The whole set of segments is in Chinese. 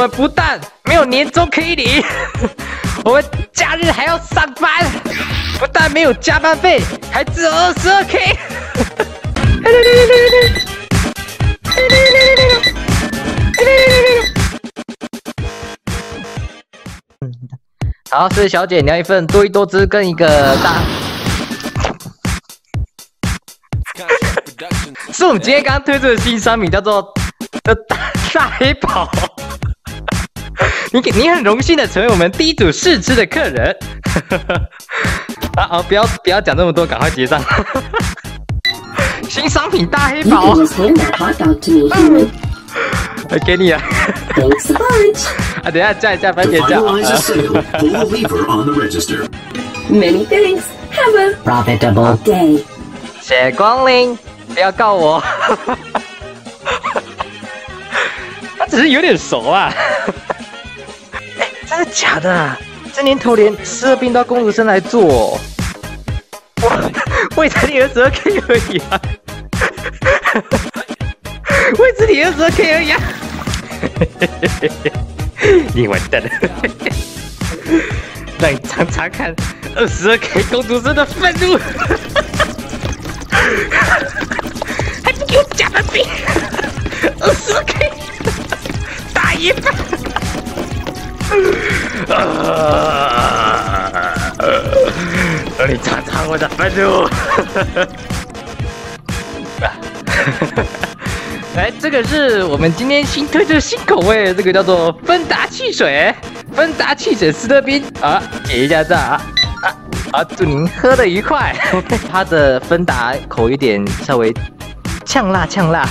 们不但没有年终可以领，我们假日还要上班，不但没有加班费，还只有22K。好，是小姐，你要一份多益多汁跟一个大。是我们今天刚推出的新商品，叫做大黑堡。你很荣幸的成为我们第一组试吃的客人。啊，不要讲这么多，赶快结账。新商品大黑堡。来给你啊！啊，等一下加一下番茄酱。Many thanks. Have a profitable day. 谢光临，不要告我。他只是有点熟啊。哎，真的假的啊？这年头连12K都要公主生来做哦。我也才领22K 而已啊。我也只领22K 而已啊。你完蛋了！让你尝尝看22K 公主生的愤怒。还不给我加班费，22K 打一半。你尝尝我的愤怒。哎，这个是我们今天新推出的新口味，这个叫做芬达汽水，芬达汽水斯乐冰啊，解一下账啊。啊，祝您喝得愉快。它的芬达口有点稍微呛辣。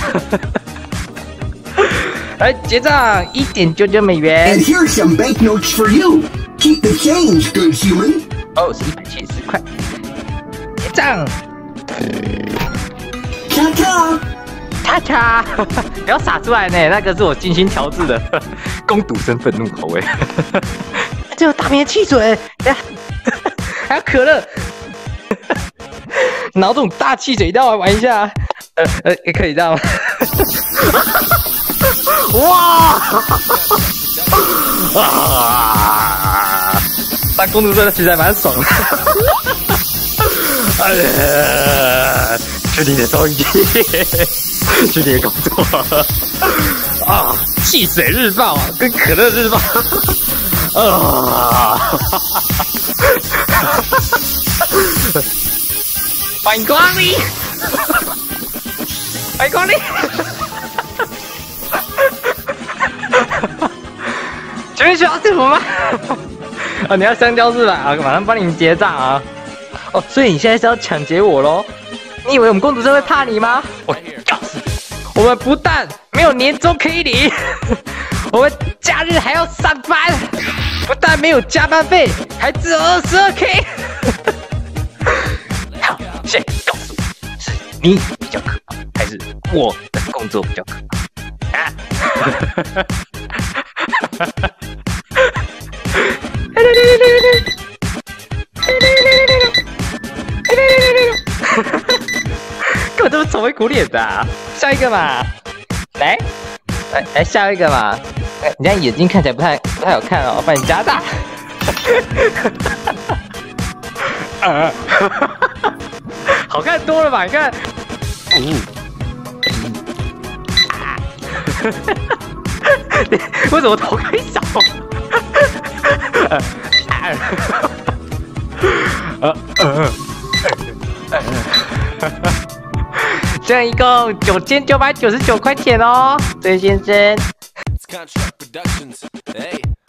来结账$1.99。And here's some banknotes for you. Keep the change, good human. 哦，170块。结账。咔咔。不要撒出来呢，那个是我精心调制的公主生愤怒口味。这有大瓶汽水。还有可乐，拿这种大汽水一定要玩一下，也可以这样吗？哇！啊！当公主真的其实还蛮爽的。哎呀！去你的东西，去你的工作啊！汽水日报跟可乐日报。啊！欢迎光临，欢迎光临。请问需要祝福吗？啊，你要香蕉是吧？啊，马上帮你结账啊！哦，所以你现在是要抢劫我喽？你以为我们公主生会怕你吗？我告诉你，我们不但没有年终可以领，我们假日还要上班。不但没有加班费，还只有22K。好，现在告诉我，是你比较可怕，还是我的工作比较可怕？啊！干嘛这么愁眉苦脸的啊？下一个嘛，来下一个嘛。你家眼睛看起来不太好看哦，帮你加大。好看多了吧？你看，为什么头可以少？这样一共$9,999哦，这位先生。Contract Productions, hey.